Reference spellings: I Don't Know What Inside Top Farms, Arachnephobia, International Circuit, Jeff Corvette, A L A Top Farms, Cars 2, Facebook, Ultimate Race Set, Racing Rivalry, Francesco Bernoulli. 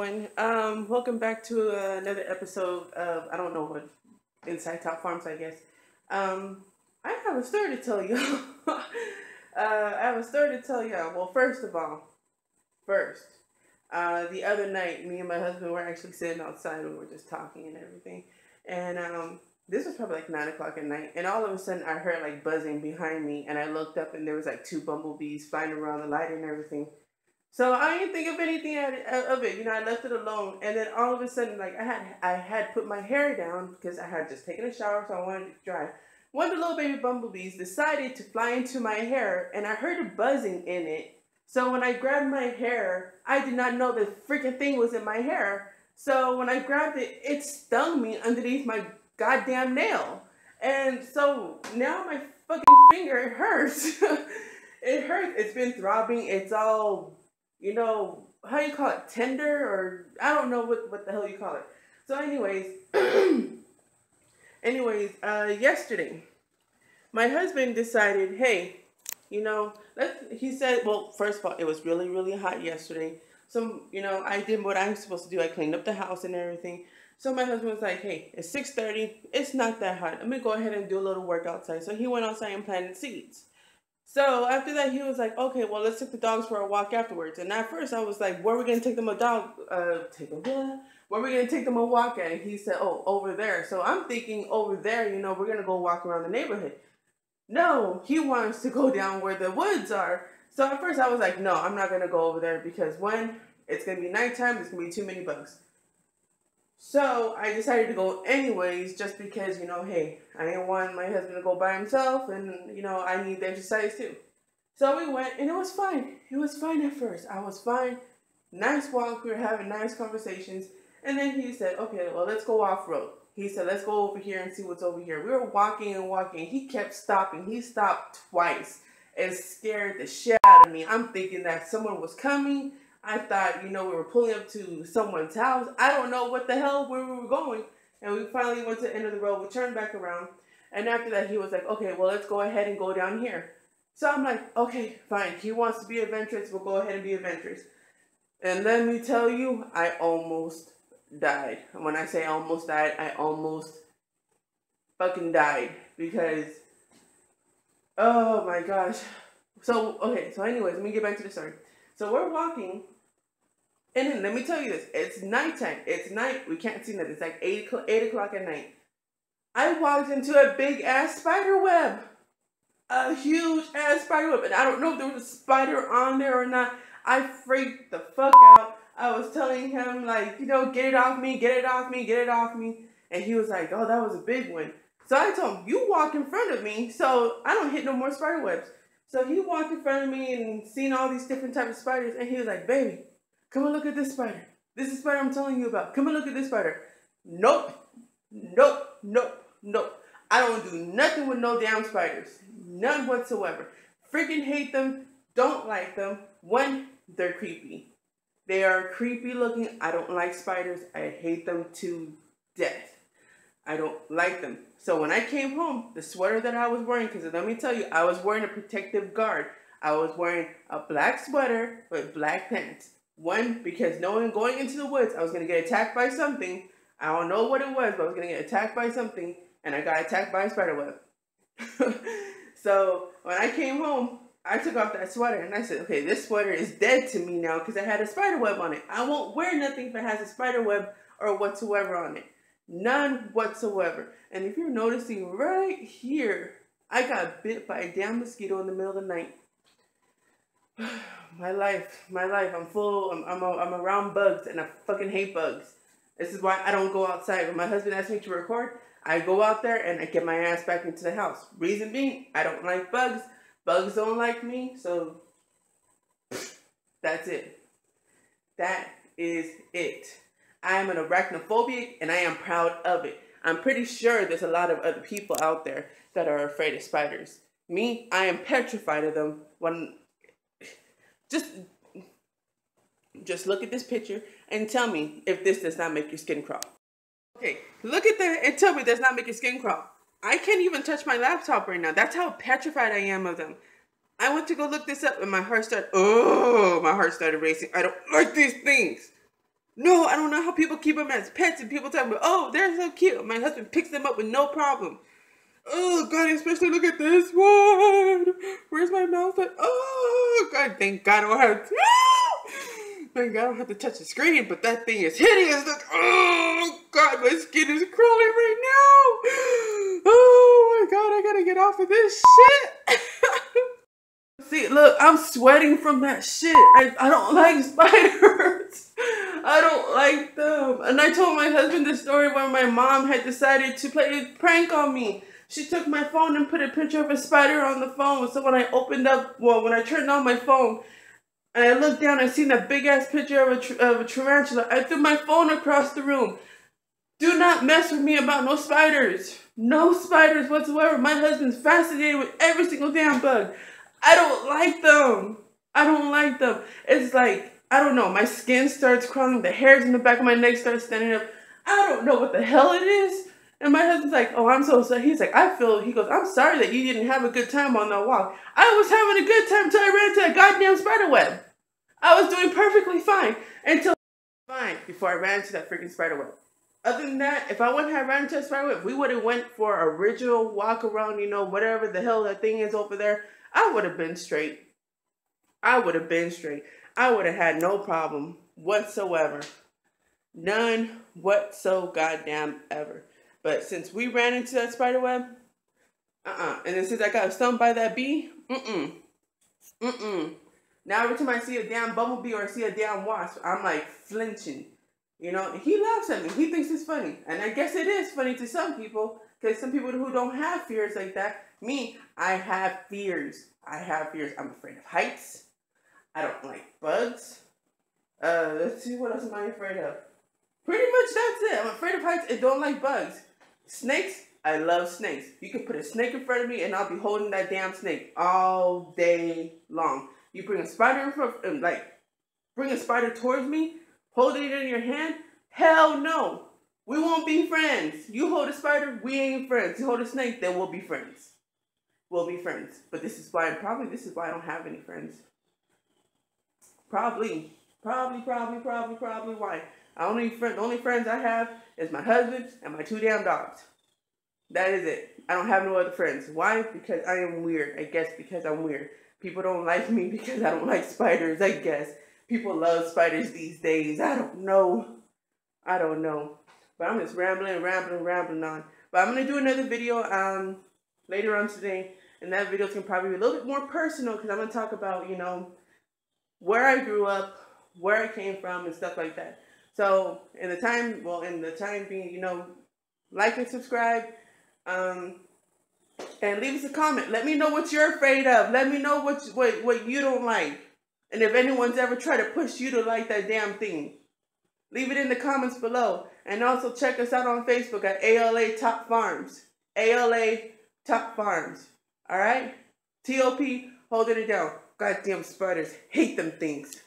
everyone. Welcome back to another episode of I Don't Know What Inside Top Farms, I guess. I have a story to tell you. Well, first, the other night, me and my husband were actually sitting outside and we were just talking and everything. And this was probably like 9 o'clock at night. And all of a sudden, I heard like buzzing behind me. And I looked up and there was like two bumblebees flying around the lighter and everything. So I didn't think of anything of it, you know, I left it alone. And then all of a sudden, like I had put my hair down because I had just taken a shower, so I wanted it dry. One of the little baby bumblebees decided to fly into my hair and I heard a buzzing in it. So when I grabbed my hair, I did not know the freaking thing was in my hair. So when I grabbed it, it stung me underneath my goddamn nail. And so now my fucking finger hurts. It hurts. It's been throbbing. It's all, you know, how you call it, tender, or I don't know what the hell you call it. So anyways, yesterday, my husband decided, hey, you know, he said, well, first of all, it was really, really hot yesterday. So, you know, I did what I'm supposed to do. I cleaned up the house and everything. So my husband was like, hey, it's 6:30. It's not that hot. Let me go ahead and do a little work outside. So he went outside and planted seeds. So after that, he was like, okay, well, let's take the dogs for a walk afterwards. And at first I was like, where are we going to take them a walk at? And he said, oh, over there. So I'm thinking over there, you know, we're going to go walk around the neighborhood. No, he wants to go down where the woods are. So at first I was like, no, I'm not going to go over there because one, it's going to be nighttime. There's going to be too many bugs. So I decided to go anyways, just because, you know, hey, I didn't want my husband to go by himself and, you know, I need the exercise too. So we went and it was fine. It was fine at first. I was fine. Nice walk. We were having nice conversations. And then he said, okay, well, let's go off road. He said, let's go over here and see what's over here. We were walking and walking. He kept stopping. He stopped twice. It scared the shit out of me. I'm thinking that someone was coming. I thought, you know, we were pulling up to someone's house. I don't know what the hell where we were going. And we finally went to the end of the road. We turned back around. And after that, he was like, okay, well, let's go ahead and go down here. So I'm like, okay, fine. He wants to be adventurous. We'll go ahead and be adventurous. And let me tell you, I almost died. And when I say almost died, I almost fucking died. Because, oh my gosh. So, okay. So anyways, let me get back to the story. So we're walking. And then let me tell you this, it's nighttime. It's night. We can't see nothing. It's like 8 o'clock at night. I walked into a big ass spider web. A huge ass spider web. And I don't know if there was a spider on there or not. I freaked the fuck out. I was telling him, like, you know, get it off me, get it off me, get it off me. And he was like, oh, that was a big one. So I told him, you walk in front of me so I don't hit no more spider webs. So he walked in front of me and seen all these different types of spiders. And he was like, baby, come and look at this spider. This is the spider I'm telling you about. Come and look at this spider. Nope. Nope. Nope. Nope. I don't do nothing with no damn spiders. None whatsoever. Freaking hate them. Don't like them. One, they're creepy. They are creepy looking. I don't like spiders. I hate them to death. I don't like them. So when I came home, the sweater that I was wearing, because let me tell you, I was wearing a protective guard. I was wearing a black sweater with black pants. One, because knowing going into the woods, I was going to get attacked by something. I don't know what it was, but I was going to get attacked by something. And I got attacked by a spider web. So when I came home, I took off that sweater and I said, okay, this sweater is dead to me now because I had a spider web on it. I won't wear nothing if it has a spider web or whatsoever on it. None whatsoever. And if you're noticing right here, I got bit by a damn mosquito in the middle of the night. My life. I'm around bugs and I fucking hate bugs. This is why I don't go outside. When my husband asks me to record, I go out there and I get my ass back into the house. Reason being, I don't like bugs. Bugs don't like me. So that's it. That is it. I am an arachnophobic and I am proud of it. I'm pretty sure there's a lot of other people out there that are afraid of spiders. Me, I am petrified of them. Just look at this picture and tell me if this does not make your skin crawl. Okay, look at that and tell me it does not make your skin crawl. I can't even touch my laptop right now. That's how petrified I am of them. I went to go look this up and my heart started racing. I don't like these things. No, I don't know how people keep them as pets and people talk about, oh, they're so cute. My husband picks them up with no problem. Oh, God, especially look at this one. Where's my mouse? Like, oh, God, thank God I don't have to. Thank God I don't have to touch the screen, but that thing is hideous. Look, oh, God, my skin is crawling right now. Oh, my God, I gotta get off of this shit. See, look, I'm sweating from that shit. I don't like spiders. I don't like them. And I told my husband the story when my mom had decided to play a prank on me. She took my phone and put a picture of a spider on the phone. So when I opened up, well, when I turned on my phone, and I looked down, I seen that big-ass picture of a tarantula. I threw my phone across the room. Do not mess with me about no spiders. No spiders whatsoever. My husband's fascinated with every single damn bug. I don't like them. I don't like them. It's like, I don't know. My skin starts crawling. The hairs in the back of my neck start standing up. I don't know what the hell it is. And my husband's like, oh, I'm so sorry. He's like, he goes, I'm sorry that you didn't have a good time on that walk. I was having a good time until I ran into a goddamn spider web. I was doing perfectly fine until fine before I ran into that freaking spider web. Other than that, if I wouldn't have ran into a spider web, we would have went for a original walk around, you know, whatever the hell that thing is over there. I would have been straight. I would have been straight. I would have had no problem whatsoever. None whatso goddamn ever. But since we ran into that spider web, and then since I got stung by that bee, Now every time I see a damn bumblebee or I see a damn wasp, I'm like flinching. You know, he laughs at me. He thinks it's funny. And I guess it is funny to some people. Because some people who don't have fears like that, me, I have fears. I have fears. I'm afraid of heights. I don't like bugs. Let's see, what else am I afraid of? Pretty much that's it. I'm afraid of heights and don't like bugs. Snakes, I love snakes. You can put a snake in front of me and I'll be holding that damn snake all day long. You bring a spider in front of, bring a spider towards me, holding it in your hand, hell no. We won't be friends. You hold a spider, we ain't friends. You hold a snake, then we'll be friends. We'll be friends. But this is why, probably this is why I don't have any friends. Probably why. The only friends I have is my husband and my two damn dogs. That is it. I don't have no other friends. Why? Because I am weird. I guess because I'm weird. People don't like me because I don't like spiders, I guess. People love spiders these days. I don't know. I don't know. But I'm just rambling on. But I'm going to do another video later on today. And that video can probably be a little bit more personal. Because I'm going to talk about, you know, where I grew up, where I came from, and stuff like that. So, in the time being, you know, like and subscribe. And leave us a comment. Let me know what you're afraid of. Let me know what you don't like. And if anyone's ever tried to push you to like that damn thing. Leave it in the comments below. And also check us out on Facebook at ALA Top Farms. ALA Top Farms. Alright? TOP, holding it down. Goddamn spiders. Hate them things.